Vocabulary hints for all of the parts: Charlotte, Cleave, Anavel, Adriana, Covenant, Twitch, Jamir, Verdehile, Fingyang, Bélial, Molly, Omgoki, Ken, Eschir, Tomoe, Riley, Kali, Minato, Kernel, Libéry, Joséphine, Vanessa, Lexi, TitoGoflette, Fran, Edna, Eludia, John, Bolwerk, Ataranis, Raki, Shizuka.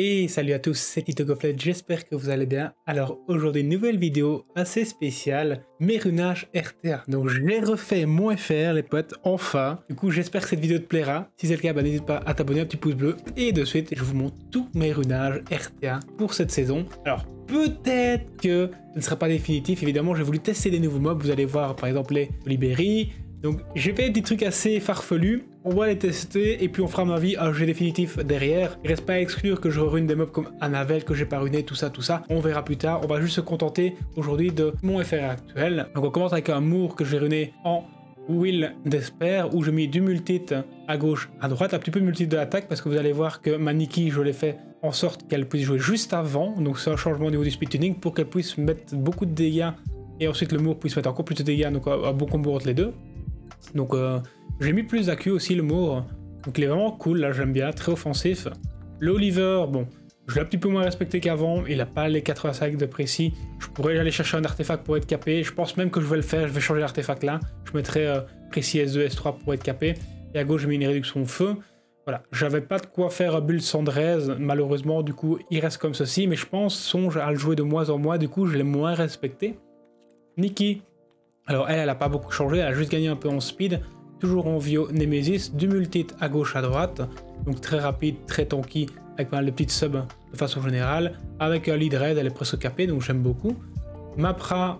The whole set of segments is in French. Et salut à tous, c'est TitoGoflette, j'espère que vous allez bien. Alors aujourd'hui, nouvelle vidéo assez spéciale, mérunage RTA. Donc j'ai refait mon FR les potes, enfin. Du coup j'espère que cette vidéo te plaira. Si c'est le cas, bah, n'hésite pas à t'abonner, un petit pouce bleu. Et de suite, je vous montre tous mes runages RTA pour cette saison. Alors peut-être que ce ne sera pas définitif, évidemment j'ai voulu tester des nouveaux mobs. Vous allez voir par exemple les Libéry. Donc j'ai fait des trucs assez farfelus, on va les tester et puis on fera ma vie un jeu définitif derrière. Il reste pas à exclure que je rune des mobs comme Anavel que j'ai pas runé, tout ça. On verra plus tard, on va juste se contenter aujourd'hui de mon FR actuel. Donc on commence avec un Moor que j'ai runé en Will d'Esper où j'ai mis du multit à gauche, à droite, un petit peu de multit de l'attaque parce que vous allez voir que ma Niki, je l'ai fait en sorte qu'elle puisse jouer juste avant. Donc c'est un changement au niveau du speed tuning pour qu'elle puisse mettre beaucoup de dégâts et ensuite le Moor puisse mettre encore plus de dégâts, donc un bon combo entre les deux. Donc j'ai mis plus d'accu aussi le Moor, donc il est vraiment cool là, j'aime bien, très offensif. Le Oliver, bon, je l'ai un petit peu moins respecté qu'avant, il n'a pas les 85 de précis, je pourrais aller chercher un artefact pour être capé, je pense même que je vais le faire, je vais changer l'artefact là, je mettrai précis S2, S3 pour être capé, et à gauche j'ai mis une réduction au feu. Voilà, j'avais pas de quoi faire bulle Sandraise, malheureusement du coup il reste comme ceci, mais je pense, songe à le jouer de moins en moins, du coup je l'ai moins respecté. Nicky. Alors elle n'a pas beaucoup changé, elle a juste gagné un peu en speed, toujours en Vio Nemesis, du multit à gauche à droite, donc très rapide, très tanky, avec pas mal de petites subs de façon générale, avec un lead raid, elle est presque capée, donc j'aime beaucoup. Mapra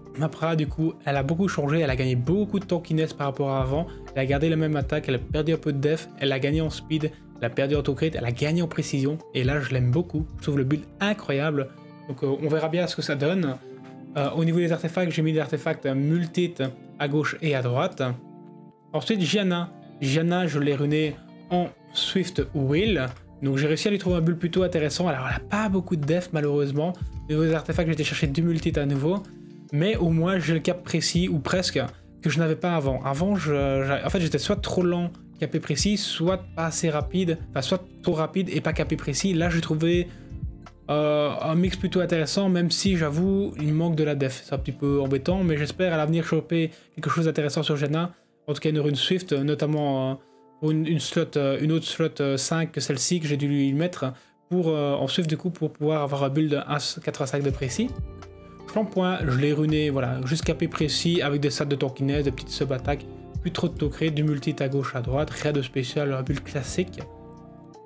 du coup, elle a beaucoup changé, elle a gagné beaucoup de tankiness par rapport à avant, elle a gardé la même attaque, elle a perdu un peu de def, elle a gagné en speed, elle a perdu en autocrit, elle a gagné en précision, et là je l'aime beaucoup, je trouve le build incroyable, donc on verra bien ce que ça donne. Au niveau des artefacts, j'ai mis des artefacts multit à gauche et à droite. Ensuite, Jana, je l'ai runé en Swift Will. Donc j'ai réussi à lui trouver un build plutôt intéressant. Alors elle n'a pas beaucoup de def malheureusement. Au niveau des artefacts, j'ai été chercher du multit à nouveau. Mais au moins j'ai le cap précis, ou presque, que je n'avais pas avant. Avant, en fait, j'étais soit trop lent, capé précis, soit pas assez rapide. Enfin, soit trop rapide et pas capé précis. Là, j'ai trouvé... un mix plutôt intéressant, même si j'avoue il manque de la def, c'est un petit peu embêtant, mais j'espère à l'avenir choper quelque chose d'intéressant sur Jana, en tout cas une rune Swift, notamment une autre slot 5 que celle-ci que j'ai dû lui mettre pour, en Swift du coup, pour pouvoir avoir un build 1,85 de précis. Shampoing, je l'ai runé, voilà, juste capé précis avec des stats de tankiness, des petites sub-attaques, plus trop de tocré, du multi à gauche à droite, rien de spécial, un build classique.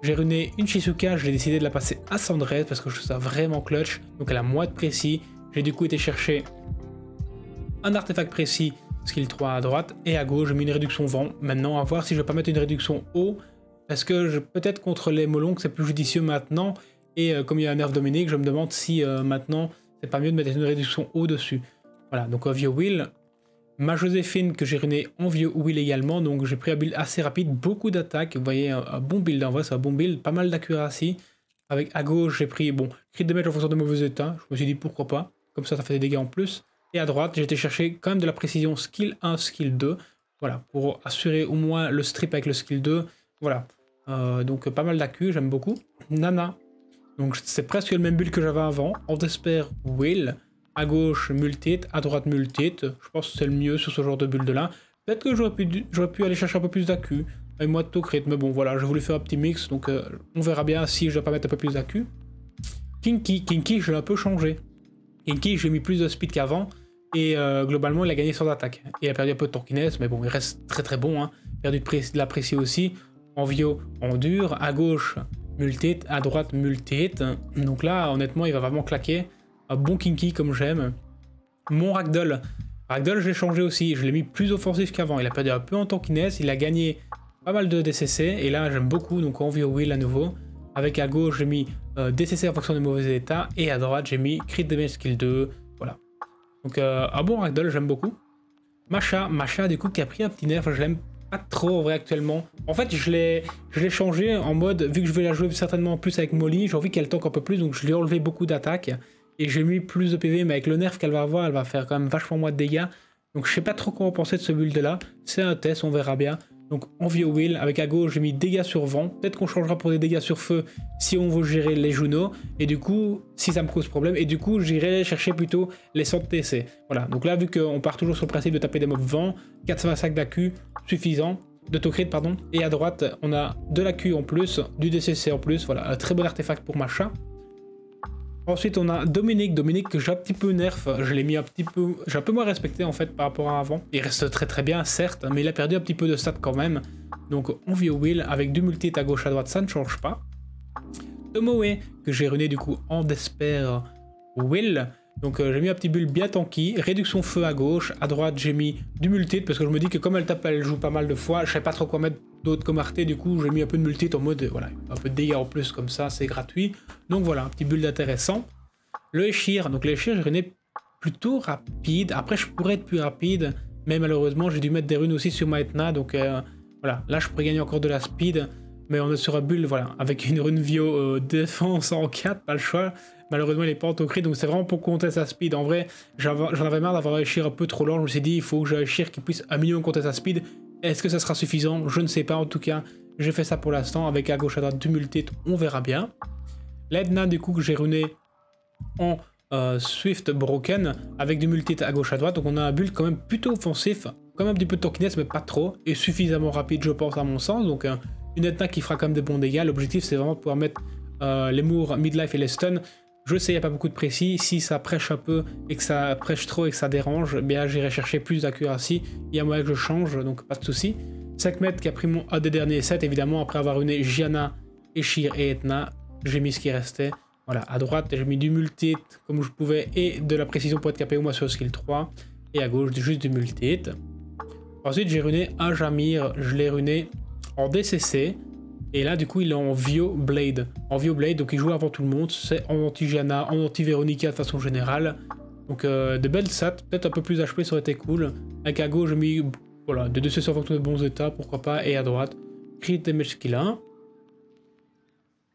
J'ai runé une Shizuka, j'ai décidé de la passer à Sandraise parce que je trouve ça vraiment clutch, donc elle a moins de précis. J'ai du coup été chercher un artefact précis, skill 3 à droite, et à gauche j'ai mis une réduction vent. Maintenant à voir si je vais pas mettre une réduction eau, parce que peut-être contre les Molons c'est plus judicieux maintenant, et comme il y a un nerf Dominique, je me demande si maintenant c'est pas mieux de mettre une réduction eau dessus. Voilà, donc vieux Will. Ma Joséphine que j'ai runé en vieux Will également, donc j'ai pris un build assez rapide, beaucoup d'attaques, vous voyez un bon build, en vrai c'est un bon build, pas mal d'accuracy. Avec à gauche j'ai pris, bon, crit damage en fonction de mauvais états, je me suis dit pourquoi pas, comme ça ça fait des dégâts en plus. Et à droite j'ai été chercher quand même de la précision skill 1, skill 2, voilà, pour assurer au moins le strip avec le skill 2, voilà. Donc pas mal d'accu, j'aime beaucoup. Nana, donc c'est presque le même build que j'avais avant, en Despair Will. À gauche multit, à droite multit, je pense que c'est le mieux sur ce genre de build là. Peut-être que j'aurais pu aller chercher un peu plus d'accu, avec moi de tocrit, mais bon voilà, j'ai voulu faire un petit mix, donc on verra bien si je dois pas mettre un peu plus d'accu. Kinki, je l'ai un peu changé. Kinki, j'ai mis plus de speed qu'avant, et globalement il a gagné sans attaque. Il a perdu un peu de tankiness, mais bon, il reste très très bon, hein. Perdu de la précis aussi, en vio, en dur, à gauche multit, à droite multit, donc là honnêtement il va vraiment claquer. Un bon Kinki comme j'aime. Mon Ragdoll, je l'ai changé aussi, je l'ai mis plus offensif qu'avant, il a perdu un peu en tankiness, il a gagné pas mal de DCC, et là j'aime beaucoup, donc envie au Will à nouveau. Avec à gauche j'ai mis DCC en fonction des mauvais états, et à droite j'ai mis crit damage skill 2, voilà. Donc un bon Ragdoll, j'aime beaucoup. Masha du coup qui a pris un petit nerf, je l'aime pas trop en vrai actuellement. En fait je l'ai changé en mode, vu que je vais la jouer certainement plus avec Molly, j'ai envie qu'elle tank un peu plus, donc je lui ai enlevé beaucoup d'attaques. Et j'ai mis plus de PV, mais avec le nerf qu'elle va avoir, elle va faire quand même vachement moins de dégâts. Donc je sais pas trop quoi penser de ce build là. C'est un test, on verra bien. Donc envie au Will, avec à gauche j'ai mis dégâts sur vent. Peut-être qu'on changera pour des dégâts sur feu si on veut gérer les Juno. Et du coup, si ça me cause problème, et du coup j'irai chercher plutôt les 100 TC. Voilà, donc là vu qu'on part toujours sur le principe de taper des mobs vent, 85 d'accu, suffisant. de taux crit, pardon. Et à droite, on a de la Q en plus, du DCC en plus. Voilà, un très bon artefact pour Masha. Ensuite, on a Dominique. Dominique que j'ai un petit peu nerf. Je l'ai mis un petit peu... J'ai un peu moins respecté, en fait, par rapport à avant. Il reste très très bien, certes, mais il a perdu un petit peu de stats quand même. Donc, on vit au wheel. Avec du multi à gauche, à droite, ça ne change pas. Tomoe, que j'ai runé du coup en despair wheel. Donc j'ai mis un petit bulle bien tanky, réduction feu à gauche, à droite j'ai mis du multit parce que je me dis que comme elle tape, elle joue pas mal de fois, je sais pas trop quoi mettre d'autre comme RT, du coup j'ai mis un peu de multit en mode voilà, un peu de dégâts en plus comme ça, c'est gratuit. Donc voilà, un petit bulle d'intéressant. Le Eschir, donc le Eschir, je runais plutôt rapide, après je pourrais être plus rapide, mais malheureusement j'ai dû mettre des runes aussi sur ma Etna, donc voilà, là je pourrais gagner encore de la speed, mais on est sur un bulle, voilà, avec une rune Vio défense en 4, pas le choix. Malheureusement, il n'est pas en autocrit, donc c'est vraiment pour compter sa speed. En vrai, j'en avais marre d'avoir Eschir un peu trop lent. Je me suis dit, il faut que j'ai Eschir qui puisse un minimum compter sa speed. Est-ce que ça sera suffisant? Je ne sais pas. En tout cas, j'ai fait ça pour l'instant. Avec à gauche, à droite, du multit, on verra bien. L'Edna, du coup, que j'ai runé en Swift Broken, avec du multit à gauche, à droite. Donc on a un build quand même plutôt offensif. Quand même un petit peu de tankiness, mais pas trop. Et suffisamment rapide, je pense, à mon sens. Donc une Edna qui fera quand même des bons dégâts. L'objectif, c'est vraiment de pouvoir mettre les Moor, Midlife et les Stun. Je sais, il n'y a pas beaucoup de précis, si ça prêche un peu et que ça prêche trop et que ça dérange, bien j'irai chercher plus d'accuracy, il y a moyen que je change, donc pas de souci. 5 mètres qui a pris mon A des derniers 7, évidemment, après avoir runé Jana, Eschir et Etna, j'ai mis ce qui restait. Voilà, à droite, j'ai mis du multi comme je pouvais et de la précision pour être capé au moins sur skill 3, et à gauche, juste du multi. Ensuite, j'ai runé un Jamir, je l'ai runé en DCC. Et là, du coup, il est en Vio Blade. En Vio Blade, donc il joue avant tout le monde. C'est en anti-Jana, en anti-Veronica de façon générale. Donc, de belles sats. Peut-être un peu plus HP, ça aurait été cool. Avec à gauche, j'ai mis voilà, de 200 en de bons états, pourquoi pas. Et à droite, crit damage qu'il a.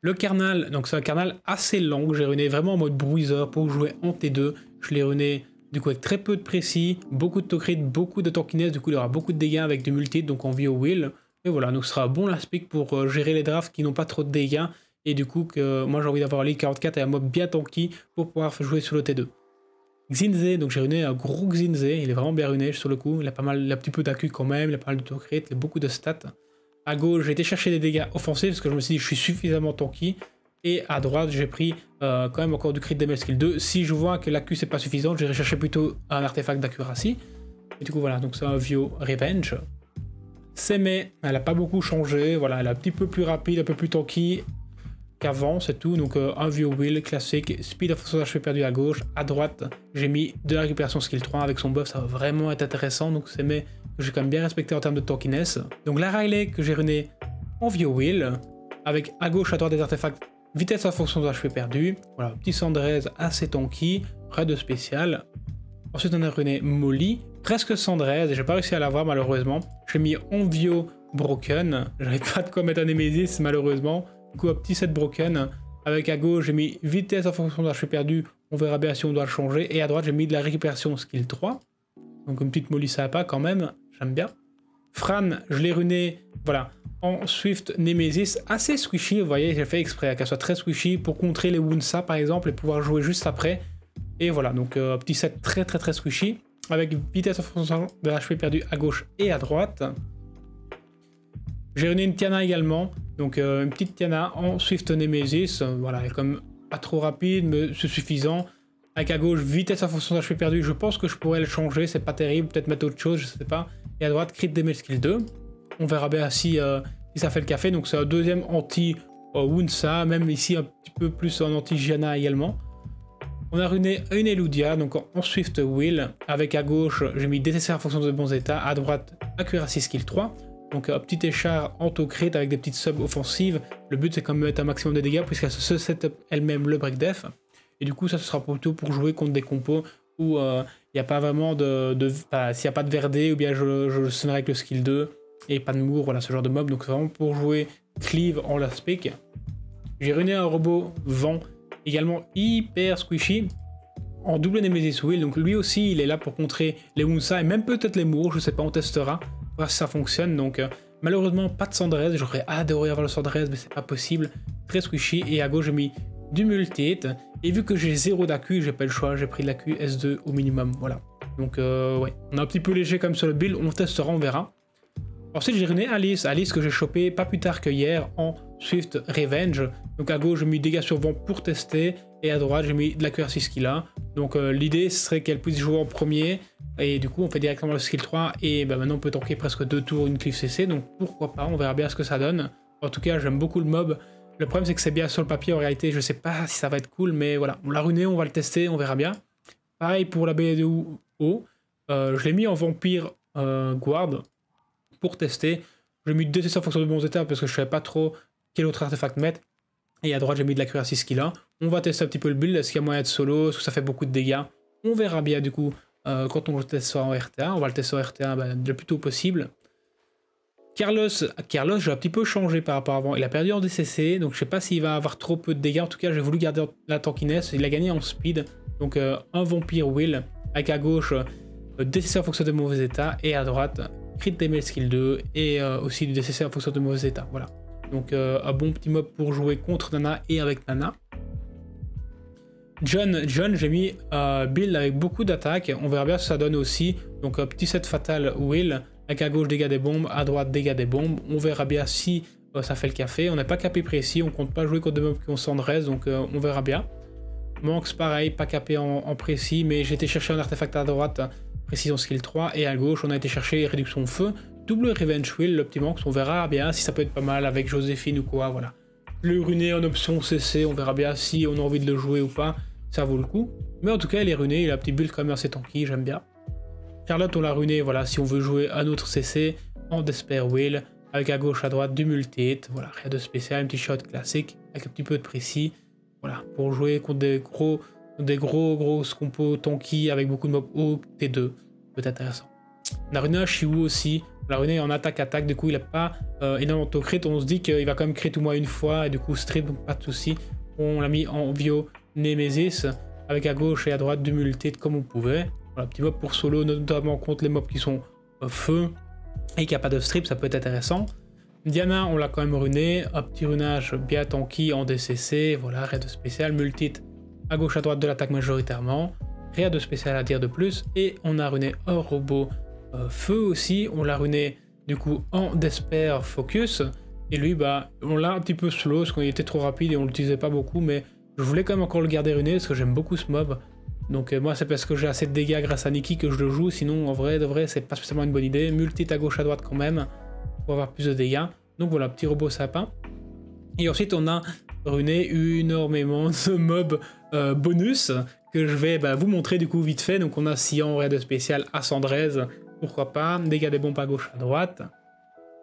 Le Kernel, donc c'est un Kernel assez lent. J'ai runé vraiment en mode bruiser pour jouer en T2. Je l'ai runé du coup avec très peu de précis, beaucoup de tocrit, beaucoup de tankiness. Du coup, il aura beaucoup de dégâts avec du multi, donc en Vio Will. Et voilà, donc ce sera bon l'aspect pour gérer les drafts qui n'ont pas trop de dégâts. Et du coup, que moi j'ai envie d'avoir un lead 44 et un mob bien tanky pour pouvoir jouer sur le T2. Xinze, donc j'ai runé un gros Xinze, il est vraiment bien runé sur le coup. Il a pas mal, il a un petit peu d'accu quand même, il a pas mal de tocrit, il a beaucoup de stats. À gauche, j'ai été chercher des dégâts offensifs parce que je me suis dit je suis suffisamment tanky. Et à droite, j'ai pris quand même encore du crit damage skill 2. Si je vois que l'accu c'est pas suffisant, j'irai chercher plutôt un artefact d'accuracy. Et du coup, voilà, donc c'est un Vio Revenge. S'aimer, elle n'a pas beaucoup changé, voilà, elle est un petit peu plus rapide, un peu plus tanky qu'avant, c'est tout. Donc un vieux wheel classique, speed of son HP perdu à gauche, à droite j'ai mis de la récupération skill 3, avec son buff ça va vraiment être intéressant, donc S'aimer que j'ai quand même bien respecté en termes de tankiness. Donc la Riley que j'ai runée en vieux wheel, avec à gauche à droite des artefacts, vitesse en fonction de HP perdu, voilà, petit Sandraise assez tanky, rien de spécial. Ensuite on a runé Molly, presque 113, et j'ai pas réussi à l'avoir malheureusement. J'ai mis Envio Broken, j'avais pas de quoi mettre un Nemesis malheureusement. Du coup un petit set Broken, avec à gauche j'ai mis vitesse en fonction de HP perdu, on verra bien si on doit le changer. Et à droite j'ai mis de la récupération skill 3, donc une petite Molly sympa quand même, j'aime bien. Fran, je l'ai runé, voilà, en Swift Nemesis, assez squishy, vous voyez j'ai fait exprès qu'elle soit très squishy pour contrer les Wunsa par exemple et pouvoir jouer juste après. Et voilà, donc un petit set très très très squishy, avec vitesse en fonction de HP perdu à gauche et à droite. J'ai runé une Tiana également, donc une petite Tiana en Swift Nemesis, voilà, elle est quand même pas trop rapide, mais c'est suffisant. Avec à gauche, vitesse en fonction de HP perdu, je pense que je pourrais le changer, c'est pas terrible, peut-être mettre autre chose, je sais pas. Et à droite, crit damage skill 2, on verra bien si ça fait le café, donc c'est un deuxième anti-Wunsa, même ici un petit peu plus en anti-Jana également. On a runé une Eludia, donc en Swift Wheel, avec à gauche, j'ai mis DCC en fonction de bons états, à droite, accuracy skill 3, donc un petit échar anto-crit avec des petites subs offensives, le but c'est quand même de mettre un maximum de dégâts puisqu'elle se setup elle-même le break def, et du coup ça ce sera plutôt pour jouer contre des compos où il n'y a pas vraiment de s'il n'y a pas de Verdé, ou bien je sonnerai avec le skill 2, et pas de Moor, voilà ce genre de mob, donc c'est vraiment pour jouer Cleave en last pick. J'ai runé un robot vent, également hyper squishy, en double Nemesis Wheel, donc lui aussi il est là pour contrer les Wunsa et même peut-être les Moor, je sais pas, on testera, voir si ça fonctionne. Donc malheureusement pas de Sandraise, j'aurais adoré avoir le Sandraise mais c'est pas possible, très squishy. Et à gauche j'ai mis du multi et vu que j'ai 0 d'AQ, j'ai pas le choix, j'ai pris de l'AQ S2 au minimum, voilà. Donc ouais, on est un petit peu léger comme sur le build, on testera, on verra. Ensuite j'ai ramené Alice, que j'ai chopé pas plus tard que hier en Swift Revenge. Donc à gauche j'ai mis dégâts sur vent pour tester et à droite j'ai mis de la coercive skill 1. Donc l'idée serait qu'elle puisse jouer en premier et du coup on fait directement le skill 3 et bah, maintenant on peut tanker presque 2 tours une Cleave CC, donc pourquoi pas, on verra bien ce que ça donne. En tout cas j'aime beaucoup le mob, le problème c'est que c'est bien sur le papier, en réalité je sais pas si ça va être cool mais voilà, on l'a runé, on va le tester, on verra bien. Pareil pour la BDO, je l'ai mis en vampire guard pour tester, j'ai mis 2 tests en fonction de bons états parce que je savais pas trop quel autre artefact mettre. Et à droite, j'ai mis de la cuirasse 6 skill 1. On va tester un petit peu le build. Est-ce qu'il y a moyen de solo? Est-ce que ça fait beaucoup de dégâts? On verra bien du coup quand on le teste en RTA. On va le tester en RTA le plus tôt possible. Carlos, j'ai un petit peu changé par rapport à avant. Il a perdu en DCC, donc je sais pas s'il va avoir trop peu de dégâts. En tout cas, j'ai voulu garder la tankiness. Il a gagné en speed. Donc un vampire will. Avec à gauche, DCC en fonction de mauvais états. Et à droite, crit damage skill 2. Et aussi du DCC en fonction de mauvais états. Voilà. Donc un bon petit mob pour jouer contre Nana et avec Nana. John j'ai mis build avec beaucoup d'attaques, on verra bien ce que ça donne aussi. Donc un petit set fatal will, avec à gauche dégâts des bombes, à droite dégâts des bombes. On verra bien si ça fait le café, on n'est pas capé précis, on compte pas jouer contre des mobs qui ont sans dress, donc on verra bien. Manx pareil, pas capé en précis, mais j'ai été chercher un artefact à droite, précision skill 3, et à gauche on a été chercher réduction feu. Double Revenge Wheel, le petit Manx, on verra bien si ça peut être pas mal avec Joséphine ou quoi, voilà. Le runé en option CC, on verra bien si on a envie de le jouer ou pas, ça vaut le coup. Mais en tout cas, il est runé, il a un petit build quand même assez tanky, j'aime bien. Charlotte, on l'a runé, voilà, si on veut jouer un autre CC en Despair Wheel, avec à gauche, à droite, du multi-hit, voilà, rien de spécial, un petit shot classique, avec un petit peu de précis, voilà, pour jouer contre des grosses compos tanky avec beaucoup de mobs haut, T2, peut-être intéressant. On a runé un Chiwu aussi. La runé en attaque, du coup il n'a pas énormément de crit, on se dit qu'il va quand même crit au moins une fois et du coup strip, donc pas de souci. On l'a mis en Vio Nemesis, avec à gauche et à droite du multi-hit comme on pouvait. Voilà, petit mob pour solo, notamment contre les mobs qui sont feu et qui n'a pas de strip, ça peut être intéressant. Diana, on l'a quand même runé, un petit runage bien tanky en DCC, voilà, rien de spécial, multi-hit à gauche à droite de l'attaque majoritairement, rien de spécial à dire de plus, et on a runé un robot feu aussi, on l'a runé du coup en Despair Focus et lui bah on l'a un petit peu slow parce qu'on était trop rapide et on l'utilisait pas beaucoup, mais je voulais quand même encore le garder runé parce que j'aime beaucoup ce mob, donc moi c'est parce que j'ai assez de dégâts grâce à Nicky que je le joue, sinon en vrai de vrai c'est pas spécialement une bonne idée, multi à gauche à droite quand même pour avoir plus de dégâts, donc voilà petit robot sapin. Et ensuite on a runé énormément de mobs bonus que je vais vous montrer du coup vite fait. Donc on a Sion, rien de spécial, à Sandraise, pourquoi pas, dégâts des bombes à gauche à droite.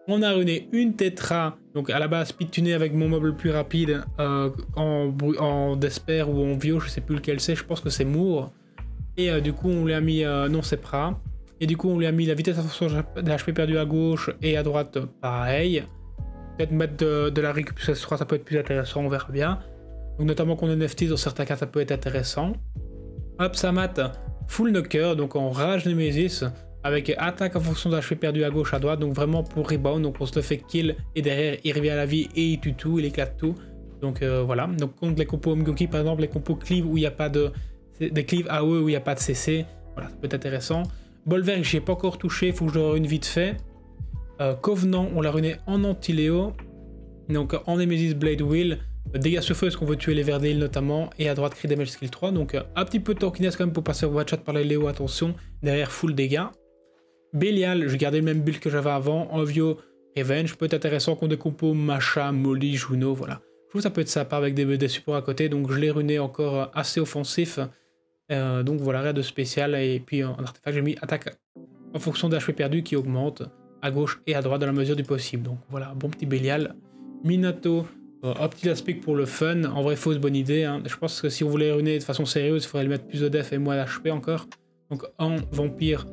On a runé une Tetra, donc à la base speed tuné avec mon mob le plus rapide en Despair ou en Vio, je sais plus lequel c'est, je pense que c'est Moor. Et du coup on lui a mis, non c'est Pra, et du coup on lui a mis la vitesse à fonction d'HP perdu à gauche et à droite pareil. Peut-être mettre de la récup sur S3, ça peut être plus intéressant, on verra bien. Donc notamment qu'on a NFTs dans certains cas, ça peut être intéressant. Hop, ça mate full knocker, donc en rage Nemesis, avec attaque en fonction d'HP perdu à gauche à droite, donc vraiment pour rebound, donc on se le fait kill et derrière il revient à la vie et il tue tout, il éclate tout, donc voilà. Donc contre les compos Omgoki par exemple, les compos Cleave où il n'y a pas de Cleave AOE où il n'y a pas de CC, voilà ça peut être intéressant. Bolwerk je n'ai pas encore touché, il faut que je le rune vite fait. Covenant on l'a runé en Antiléo, donc en Nemesis Blade Wheel, dégâts sur feu parce qu'on veut tuer les Verdehile notamment, et à droite crit damage skill 3, donc un petit peu de tankiness quand même pour passer au one shot par les Léo, attention, derrière full dégâts. Bélial, je gardais le même build que j'avais avant, Envio, Revenge, peut être intéressant contre des compos Masha, Molly, Juno, voilà. Je trouve que ça peut être sympa avec des supports à côté, donc je l'ai runé encore assez offensif. Donc voilà, rien de spécial, et puis en artefact j'ai mis attaque en fonction d'HP perdu qui augmente à gauche et à droite dans la mesure du possible. Donc voilà, bon petit Bélial. Minato, un petit aspect pour le fun, en vrai fausse bonne idée, hein. Je pense que si on voulait runer de façon sérieuse, il faudrait le mettre plus de def et moins d'HP encore. Donc en vampire...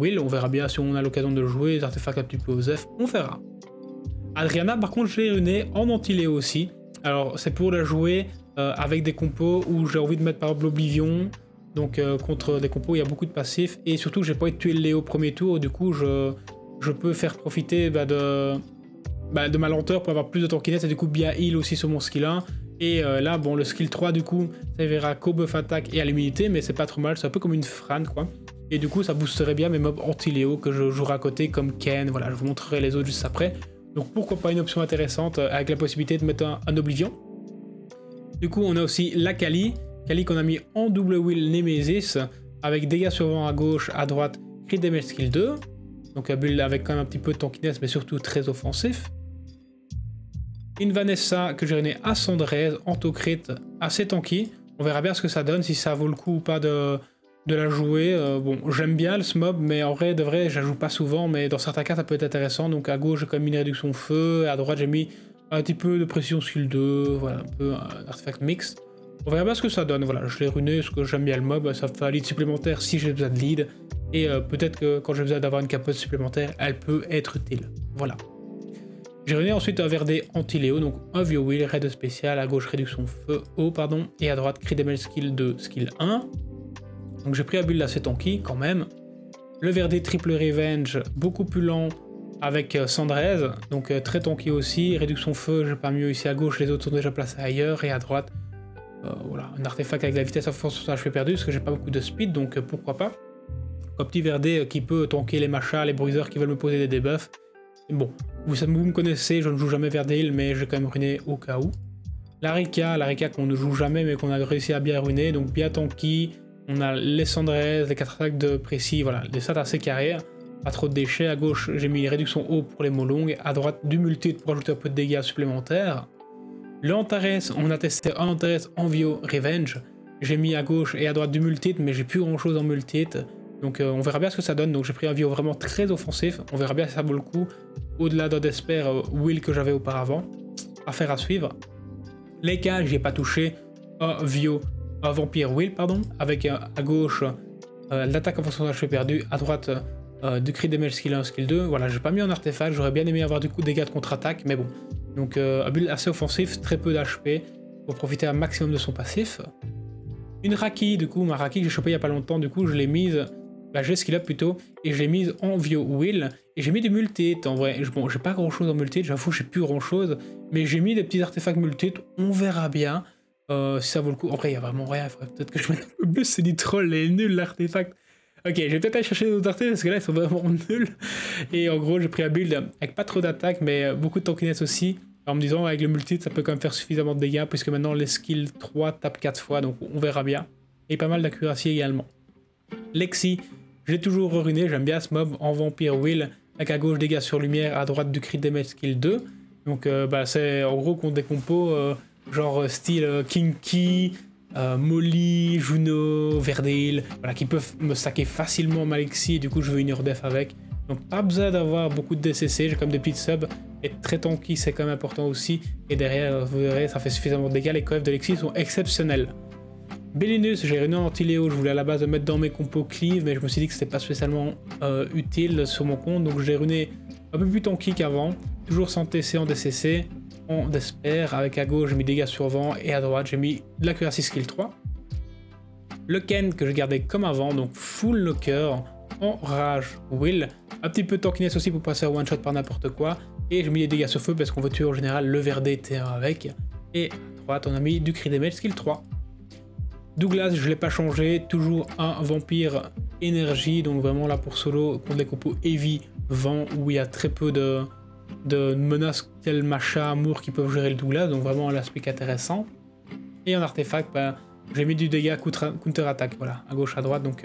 Will, on verra bien si on a l'occasion de le jouer, les artefacts un petit peu aux F, on verra. Adriana par contre je l'ai runé en Antiléo aussi, alors c'est pour la jouer avec des compos où j'ai envie de mettre par exemple l'Oblivion, donc contre des compos où il y a beaucoup de passifs, et surtout j'ai pas envie de tuer le Léo au premier tour, du coup je peux faire profiter de ma lenteur pour avoir plus de tankiness et du coup bien heal aussi sur mon skill 1. Et là bon le skill 3 du coup ça verra qu'au buff attaque et à l'immunité, mais c'est pas trop mal, c'est un peu comme une frane quoi. Et du coup, ça boosterait bien mes mobs anti-Léo que je jouerai à côté, comme Ken. Voilà, je vous montrerai les autres juste après. Donc pourquoi pas une option intéressante avec la possibilité de mettre un Oblivion. Du coup, on a aussi la Kali. Kali qu'on a mis en double wheel Nemesis avec dégâts sur vent à gauche, à droite, crit damage skill 2. Donc un build avec quand même un petit peu de tankiness, mais surtout très offensif. Une Vanessa que j'ai ramenée à 113, auto-crit, assez tanky. On verra bien ce que ça donne, si ça vaut le coup ou pas de la jouer. Bon, j'aime bien ce mob, mais en vrai, de vrai, je la joue pas souvent, mais dans certains cas, ça peut être intéressant. Donc à gauche, j'ai quand même une réduction feu, à droite, j'ai mis un petit peu de pression skill 2, voilà, un peu un artefact mixte. On verra bien ce que ça donne, voilà, je l'ai runé, parce que j'aime bien le mob, ça fait un lead supplémentaire si j'ai besoin de lead, et peut-être que quand j'ai besoin d'avoir une capote supplémentaire, elle peut être utile, voilà. J'ai runé ensuite un Verdé anti-Léo, donc un vieux wheel, raid spécial, à gauche réduction feu, et à droite crit damage skill 2, skill 1. Donc j'ai pris un build assez tanky quand même. Le Verdé triple revenge, beaucoup plus lent, avec 113, donc très tanky aussi, réduction feu, j'ai pas mieux ici à gauche, les autres sont déjà placés ailleurs, et à droite, voilà, un artefact avec la vitesse à force HP perdu, parce que j'ai pas beaucoup de speed, donc pourquoi pas. Un petit Verdé qui peut tanker les machas, les bruiseurs qui veulent me poser des debuffs. Bon, vous me connaissez, je ne joue jamais Verdehile, mais j'ai quand même ruiné au cas où. La Rika qu'on ne joue jamais, mais qu'on a réussi à bien ruiner, donc bien tanky. On a les Cendrez, les 4 attaques de précis, voilà, des stats assez carrés, pas trop de déchets. À gauche, j'ai mis réduction haut pour les mots longues, à droite, du multi pour ajouter un peu de dégâts supplémentaires. Le Antares, on a testé un Antares Envio Revenge. J'ai mis à gauche et à droite du multi, mais j'ai plus grand chose en multi. Donc on verra bien ce que ça donne. Donc j'ai pris un Vio vraiment très offensif. On verra bien si ça vaut le coup. Au-delà d'un Desper Will que j'avais auparavant. Affaire à suivre. Les cas, j'ai pas touché. Un Vampire Will, pardon. Avec à gauche l'attaque en fonction d'HP perdu. À droite du crit damage skill 1, skill 2. Voilà, j'ai pas mis en artefact. J'aurais bien aimé avoir du coup dégâts de contre-attaque. Mais bon. Donc un build assez offensif. Très peu d'HP. Pour profiter un maximum de son passif. Une Raki, du coup. Ma Raki que j'ai chopée il y a pas longtemps. Du coup, je l'ai mise. Bah, j'ai skill up plutôt, et j'ai mis en vieux wheel, et j'ai mis du multi en vrai. Bon, j'ai pas grand chose en multi, j'avoue, j'ai plus grand chose, mais j'ai mis des petits artefacts multi, on verra bien si ça vaut le coup. En vrai, il n'y a vraiment rien, peut-être que je mette un peu plus, c'est du troll, et nul l'artefact. Ok, je vais peut-être aller chercher d'autres artefacts, parce que là, ils sont vraiment nuls. Et en gros, j'ai pris un build avec pas trop d'attaque, mais beaucoup de tankiness aussi, en me disant, avec le multi, ça peut quand même faire suffisamment de dégâts, puisque maintenant, les skills 3 tapent 4 fois, donc on verra bien. Et pas mal d'accuracy également. Lexi. J'ai toujours ruiné, j'aime bien ce mob en Vampire Will, avec à gauche dégâts sur lumière, à droite du crit damage skill 2. Donc bah, c'est en gros contre des compos genre style Kinki, Molly, Juno, Verdehile, voilà, qui peuvent me saquer facilement ma Lexi, et du coup je veux une hors-def avec. Donc pas besoin d'avoir beaucoup de DCC, j'ai comme des petites subs, être très tanky c'est quand même important aussi, et derrière vous verrez ça fait suffisamment de dégâts, les coffres de Lexi sont exceptionnels. Bellinus, j'ai ruiné en anti-Léo, je voulais à la base mettre dans mes compos Cleave, mais je me suis dit que c'était pas spécialement utile sur mon compte, donc j'ai ruiné un peu plus tanky qu'avant, toujours sans TC en DCC, en Desper, avec à gauche j'ai mis dégâts sur vent, et à droite j'ai mis de l'accuracy skill 3. Le Ken que je gardais comme avant, donc full knocker, en rage will, un petit peu de tankiness aussi pour passer à one shot par n'importe quoi, et j'ai mis des dégâts sur feu parce qu'on veut tuer en général le Verdé T1 avec, et à droite on a mis du cri damage skill 3. Douglas, je ne l'ai pas changé, toujours un vampire énergie, donc vraiment là pour solo, contre les compos heavy, vent, où il y a très peu de menaces telles Masha, Moor qui peuvent gérer le Douglas, donc vraiment un aspect intéressant. Et en artefact, bah, j'ai mis du dégât counter-attaque, voilà, à gauche, à droite, donc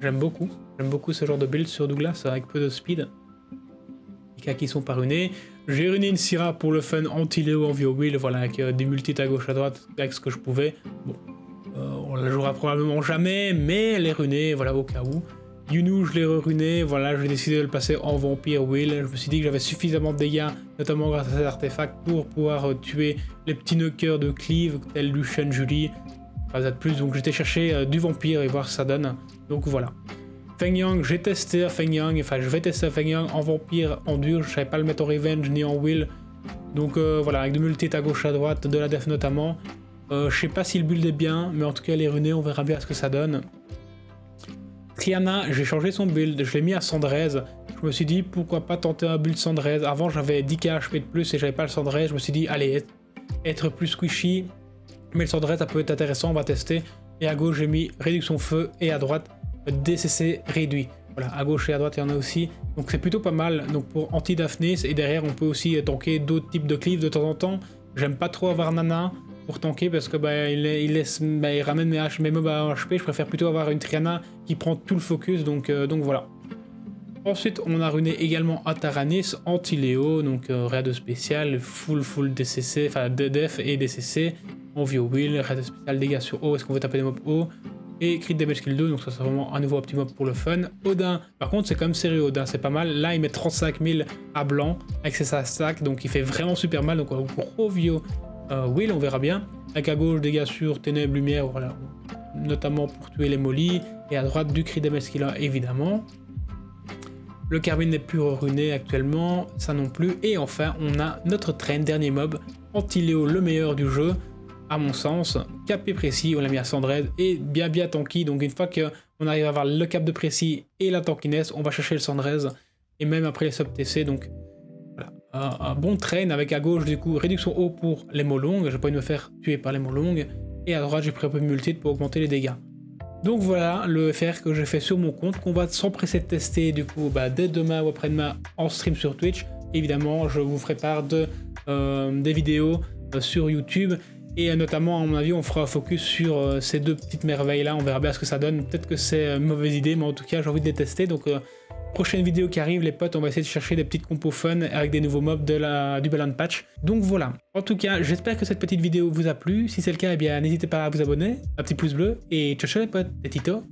j'aime beaucoup ce genre de build sur Douglas, avec peu de speed. Les cas qui sont pas runés. J'ai runé une Syrah pour le fun anti-Léo en Vio Wheel, voilà, avec des multis à gauche, à droite, avec ce que je pouvais. Bon. On la jouera probablement jamais, mais elle est runée, voilà, au cas où. Yunu, je l'ai runé, voilà, j'ai décidé de le passer en Vampire Will. Je me suis dit que j'avais suffisamment de dégâts, notamment grâce à cet artefact, pour pouvoir tuer les petits knockers de Cleave, tels Lucien, Julie, pas besoin de plus. Donc j'étais chercher du vampire et voir ce que ça donne. Donc voilà. Fingyang, j'ai testé Fingyang, enfin je vais tester Fingyang en vampire, en dur, je savais pas le mettre en revenge ni en will. Donc voilà, avec du multi à gauche, à droite, de la def notamment. Je sais pas si le build est bien, mais en tout cas elle est runée, on verra bien ce que ça donne. Tiana, j'ai changé son build, je l'ai mis à 113. Je me suis dit pourquoi pas tenter un build 113. Avant j'avais 10k HP de plus et j'avais pas le 113. Je me suis dit allez, être plus squishy, mais le 113 ça peut être intéressant, on va tester. Et à gauche j'ai mis réduction feu et à droite DCC réduit. Voilà, à gauche et à droite, il y en a aussi. Donc c'est plutôt pas mal. Donc pour anti-Daphné, et derrière, on peut aussi tanker d'autres types de Cleave de temps en temps. J'aime pas trop avoir Nana pour tanker parce que bah, il ramène mes mobs à HP. Je préfère plutôt avoir une Triana qui prend tout le focus. Donc voilà. Ensuite, on a runé également Ataranis, anti-Léo, donc rien de spécial, full DCC, enfin def et DCC. Envio Will, rien de spécial, dégâts sur haut, est-ce qu'on veut taper des mobs haut? Et crit damage kill 2, donc ça c'est vraiment un nouveau petit mob pour le fun. Odin, par contre c'est quand même sérieux Odin, c'est pas mal. Là il met 35 000 à blanc, avec ses stack, donc il fait vraiment super mal. Donc gros vieux Will, on verra bien. Avec à gauche, dégâts sur ténèbres, lumière, voilà. Notamment pour tuer les Molly. Et à droite, du crit damage kill 1, évidemment. Le Carbine n'est plus runé actuellement, ça non plus. Et enfin, on a notre Train, dernier mob, anti-Léo, le meilleur du jeu, à mon sens. Cap et précis, on l'a mis à 100 raid et bien tanky. Donc une fois qu'on arrive à avoir le cap de précis et la tankiness, on va chercher le 100 raid et même après les sub-TC. Donc voilà, un bon Train avec à gauche du coup, réduction haut pour les mots longues. J'ai pas envie de me faire tuer par les mots longues. Et à droite, j'ai pris un peu de multi pour augmenter les dégâts. Donc voilà le FR que j'ai fait sur mon compte, qu'on va s'empresser de tester du coup bah, dès demain ou après-demain en stream sur Twitch. Évidemment, je vous ferai part de, des vidéos sur YouTube et notamment, à mon avis, on fera focus sur ces deux petites merveilles-là. On verra bien ce que ça donne. Peut-être que c'est une mauvaise idée, mais en tout cas, j'ai envie de les tester. Donc, prochaine vidéo qui arrive, les potes, on va essayer de chercher des petites compos fun avec des nouveaux mobs du balance patch. Donc voilà. En tout cas, j'espère que cette petite vidéo vous a plu. Si c'est le cas, eh bien n'hésitez pas à vous abonner, un petit pouce bleu et ciao ciao les potes, et Tito.